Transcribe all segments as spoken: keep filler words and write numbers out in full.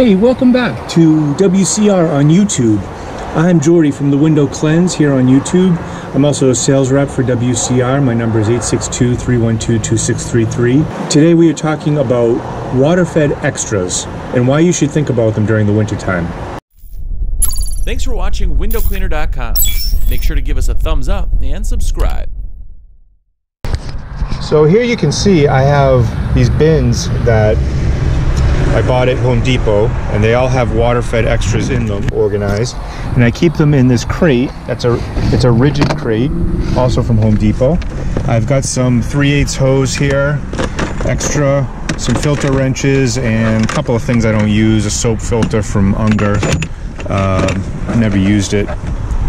Hey, welcome back to W C R on YouTube. I'm Jordy from The Window Cleanse here on YouTube. I'm also a sales rep for W C R. My number is eight six two, three one two, two six three three. Today we are talking about water-fed extras and why you should think about them during the winter time. Thanks for watching window cleaner dot com. Make sure to give us a thumbs up and subscribe. So here you can see I have these bins that I bought at Home Depot, and they all have water-fed extras in them, organized. And I keep them in this crate. That's a, it's a rigid crate, also from Home Depot. I've got some three eighths hose here, extra, some filter wrenches, and a couple of things I don't use. A soap filter from Unger. Uh, never used it,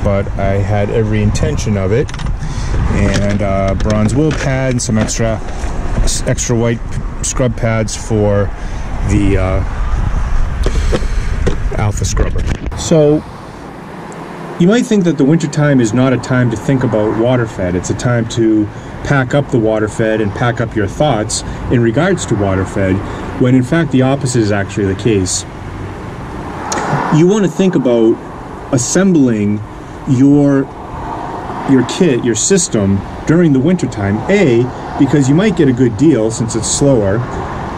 but I had every intention of it. And uh, bronze wool pad and some extra, extra white scrub pads for the uh, alpha scrubber. So you might think that the winter time is not a time to think about water fed. It's a time to pack up the water fed and pack up your thoughts in regards to water fed, when in fact the opposite is actually the case. You want to think about assembling your your kit, your system, during the winter time. A, because you might get a good deal since it's slower.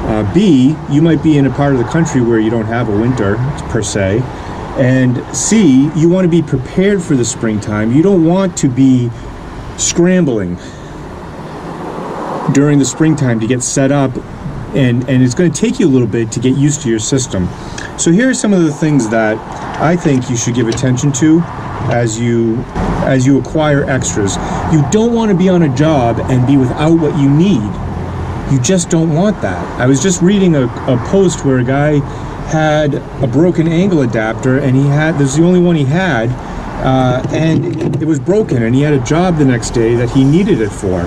Uh, B, you might be in a part of the country where you don't have a winter, per se. And C, you want to be prepared for the springtime. You don't want to be scrambling during the springtime to get set up, and, and it's going to take you a little bit to get used to your system. So here are some of the things that I think you should give attention to as you, as you acquire extras. You don't want to be on a job and be without what you need. You just don't want that. I was just reading a, a post where a guy had a broken angle adapter, and he had, this is the only one he had, uh, and it was broken, and he had a job the next day that he needed it for.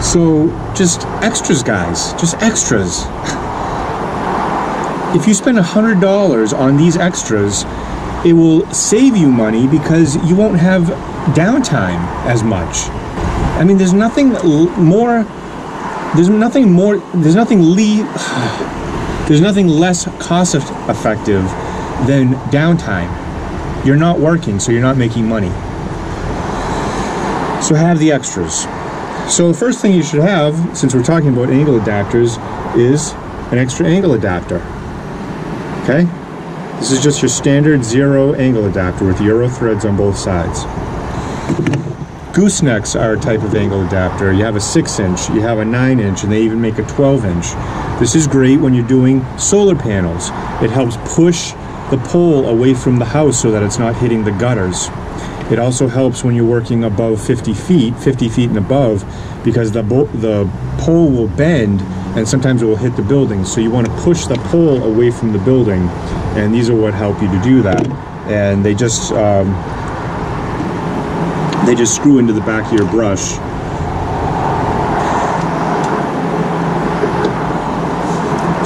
So just extras, guys, just extras. If you spend one hundred dollars on these extras, it will save you money because you won't have downtime as much. I mean, there's nothing more There's nothing more, there's nothing le there's nothing less cost effective than downtime. You're not working, so you're not making money. So have the extras. So the first thing you should have, since we're talking about angle adapters, is an extra angle adapter. Okay? This is just your standard zero angle adapter with Euro threads on both sides. Goosenecks are a type of angle adapter. You have a six inch, you have a nine inch, and they even make a twelve inch. This is great when you're doing solar panels. It helps push the pole away from the house so that it's not hitting the gutters. It also helps when you're working above fifty feet, fifty feet and above, because the, the pole will bend and sometimes it will hit the building. So you want to push the pole away from the building, and these are what help you to do that. And they just, um, they just screw into the back of your brush.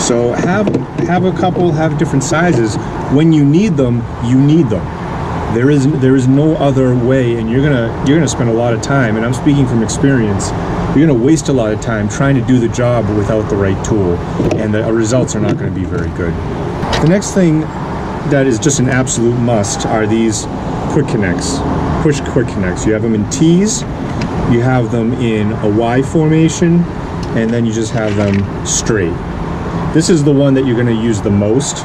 So have have a couple, have different sizes. When you need them, you need them. There is there is no other way, and you're gonna you're gonna spend a lot of time, and I'm speaking from experience, you're gonna waste a lot of time trying to do the job without the right tool, and the results are not gonna be very good. The next thing that is just an absolute must are these quick connects. Push quick connects. You have them in T's, you have them in a Y formation, and then you just have them straight. This is the one that you're going to use the most.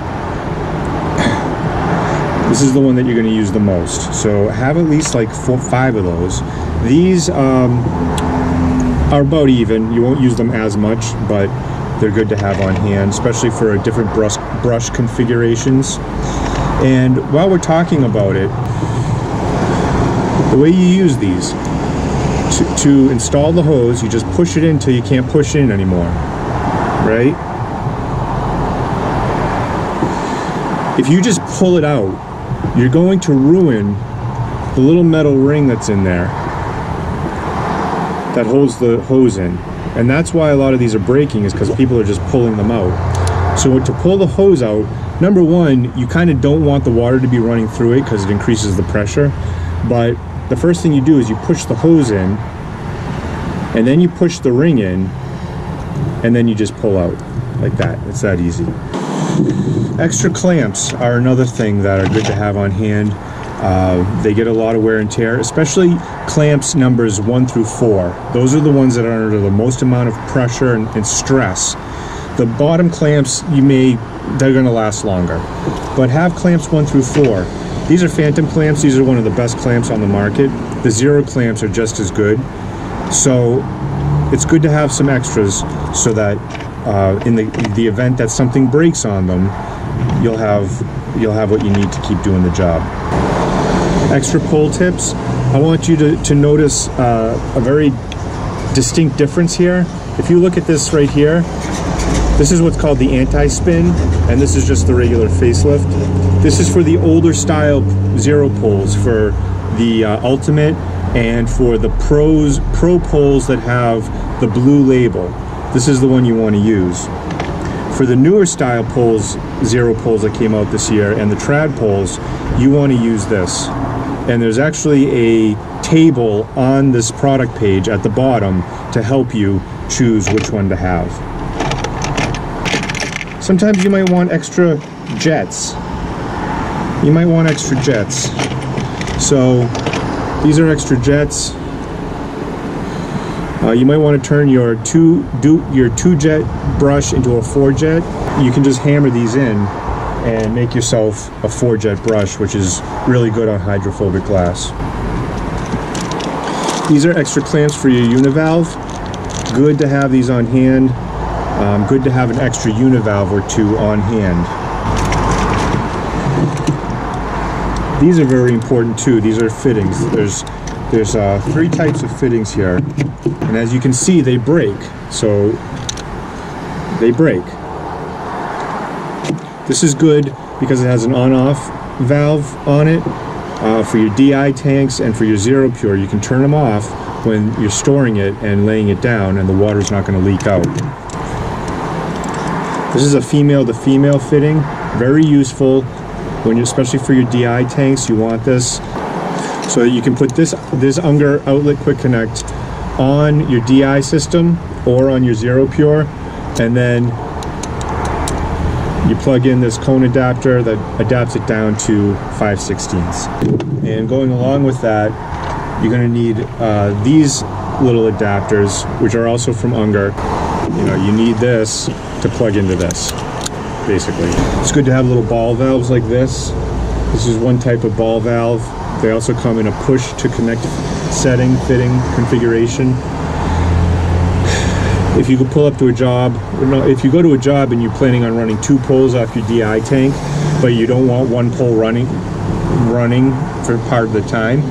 This is the one that you're going to use the most. So have at least like four, five of those. These um, are about even. You won't use them as much, but they're good to have on hand, especially for different brush, brush configurations. And while we're talking about it, the way you use these, to, to install the hose, you just push it in until you can't push in anymore, right? If you just pull it out, you're going to ruin the little metal ring that's in there that holds the hose in. And that's why a lot of these are breaking, is because people are just pulling them out. So to pull the hose out, number one, you kind of don't want the water to be running through it because it increases the pressure. But the first thing you do is you push the hose in, and then you push the ring in, and then you just pull out like that. It's that easy. Extra clamps are another thing that are good to have on hand. Uh, they get a lot of wear and tear, especially clamps numbers one through four. Those are the ones that are under the most amount of pressure and, and stress. The bottom clamps, you may, they're going to last longer. But have clamps one through four. These are Phantom clamps. These are one of the best clamps on the market. The Zero clamps are just as good. So it's good to have some extras so that uh, in the the event that something breaks on them, you'll have you'll have what you need to keep doing the job. Extra pull tips. I want you to, to notice uh, a very distinct difference here. If you look at this right here, this is what's called the anti-spin, and this is just the regular facelift. This is for the older style Zero pulls, for the uh, Ultimate and for the pros pro pulls that have the blue label. This is the one you want to use. For the newer style poles, Zero poles that came out this year, and the trad poles, you want to use this. And there's actually a table on this product page at the bottom to help you choose which one to have. Sometimes you might want extra jets. You might want extra jets. So these are extra jets. Uh, you might want to turn your two do your two jet brush into a four jet. You can just hammer these in and make yourself a four jet brush, which is really good on hydrophobic glass. These are extra clamps for your univalve. Good to have these on hand. Um, good to have an extra univalve or two on hand. These are very important too. These are fittings. There's There's uh, three types of fittings here, and as you can see, they break. So they break. This is good because it has an on-off valve on it uh, for your D I tanks and for your Zero Pure. You can turn them off when you're storing it and laying it down, and the water's not going to leak out. This is a female-to-female fitting, very useful when you're, especially for your D I tanks. You want this. So you can put this this Unger outlet quick connect on your D I system or on your Zero Pure, and then you plug in this cone adapter that adapts it down to five sixteenths. And going along with that, you're going to need uh, these little adapters, which are also from Unger. You know, you need this to plug into this, basically. It's good to have little ball valves like this. This is one type of ball valve. They also come in a push to connect setting, fitting, configuration. If you could pull up to a job, if you go to a job and you're planning on running two poles off your D I tank, but you don't want one pole running, running for part of the time,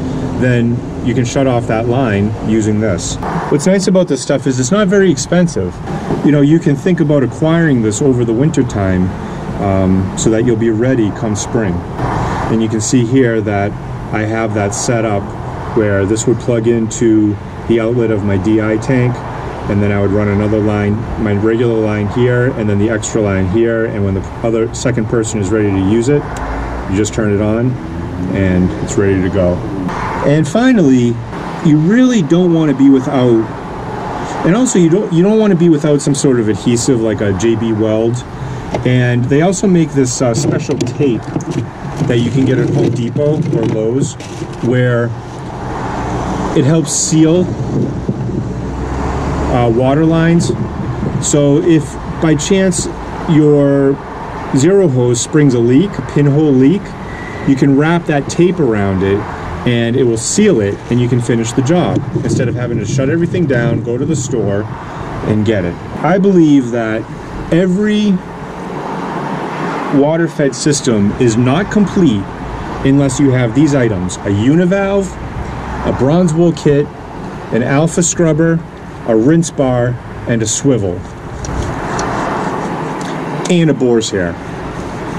then you can shut off that line using this. What's nice about this stuff is it's not very expensive. You know, you can think about acquiring this over the winter time um, so that you'll be ready come spring. And you can see here that I have that set up where this would plug into the outlet of my D I tank, and then I would run another line, my regular line here, and then the extra line here, and when the other second person is ready to use it, you just turn it on and it's ready to go. And finally, you really don't want to be without, and also you don't you don't want to be without some sort of adhesive like a J B Weld. And they also make this uh, special tape that you can get at Home Depot or Lowe's, where it helps seal uh, water lines. So if by chance your Zero hose springs a leak, a pinhole leak, you can wrap that tape around it and it will seal it, and you can finish the job instead of having to shut everything down, go to the store and get it. I believe that every water-fed system is not complete unless you have these items: a univalve, a bronze wool kit, an alpha scrubber, a rinse bar, and a swivel, and a boar's hair.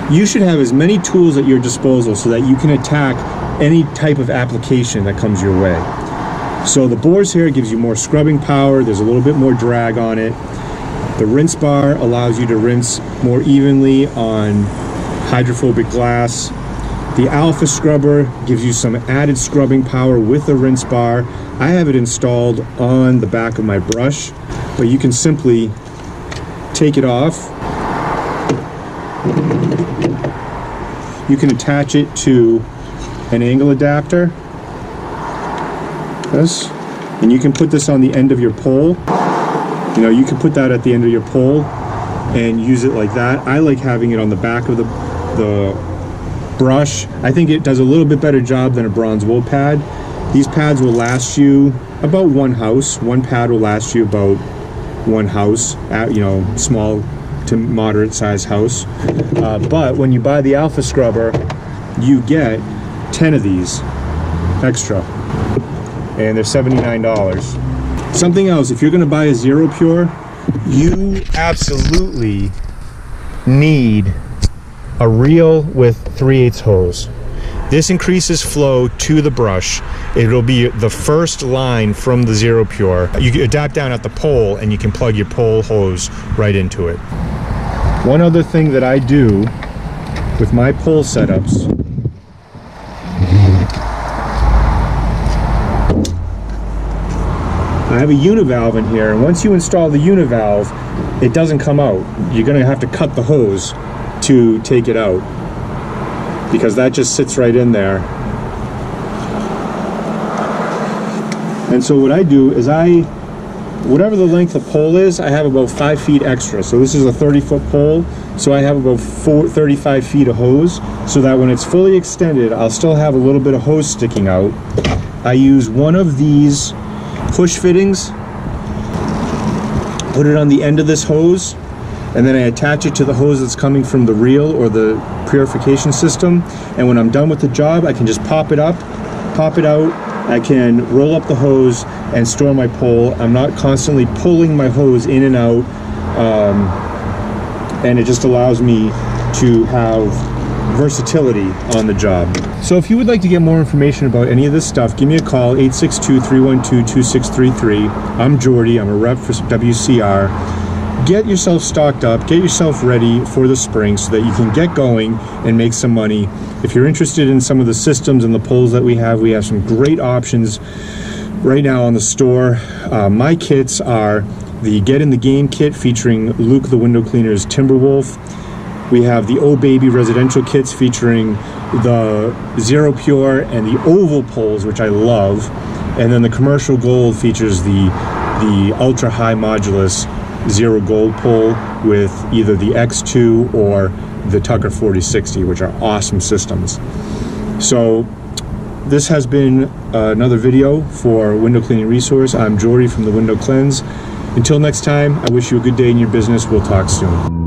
You should have as many tools at your disposal so that you can attack any type of application that comes your way. So the boar's hair gives you more scrubbing power, there's a little bit more drag on it. The rinse bar allows you to rinse more evenly on hydrophobic glass. The alpha scrubber gives you some added scrubbing power with the rinse bar. I have it installed on the back of my brush, but you can simply take it off, You can attach it to an angle adapter, this, and you can put this on the end of your pole. You know, you can put that at the end of your pole and use it like that. I like having it on the back of the, the brush. I think it does a little bit better job than a bronze wool pad. These pads will last you about one house. One pad will last you about one house, at, you know, small to moderate size house. Uh, but when you buy the Alpha Scrubber, you get ten of these extra, and they're seventy-nine dollars. Something else, if you're gonna buy a Zero Pure, you absolutely need a reel with three eighths hose. This increases flow to the brush. It'll be the first line from the Zero Pure. You can adapt down at the pole and you can plug your pole hose right into it. One other thing that I do with my pole setups, I have a univalve in here, and once you install the univalve, it doesn't come out. You're gonna have to cut the hose to take it out, because that just sits right in there. And so what I do is I, whatever the length of pole is, I have about five feet extra. So this is a thirty foot pole, so I have about four, thirty-five feet of hose, so that when it's fully extended, I'll still have a little bit of hose sticking out. I use one of these push fittings, put it on the end of this hose, and then I attach it to the hose that's coming from the reel or the purification system. And when I'm done with the job, I can just pop it up, pop it out. I can roll up the hose and store my pole. I'm not constantly pulling my hose in and out. Um, and it just allows me to have versatility on the job. So if you would like to get more information about any of this stuff, give me a call, eight six two, three one two, two six three three. I'm Jordy, I'm a rep for W C R. Get yourself stocked up, get yourself ready for the spring so that you can get going and make some money. If you're interested in some of the systems and the poles that we have, we have some great options right now on the store. Uh, my kits are the Get in the Game kit featuring Luke the Window Cleaner's Timberwolf. We have the Oh Baby residential kits featuring the Zero Pure and the oval poles, which I love. And then the Commercial Gold features the, the ultra high modulus Zero Gold pole with either the X two or the Tucker forty sixty, which are awesome systems. So this has been uh, another video for Window Cleaning Resource. I'm Jordy from The Window Cleanse. Until next time, I wish you a good day in your business. We'll talk soon.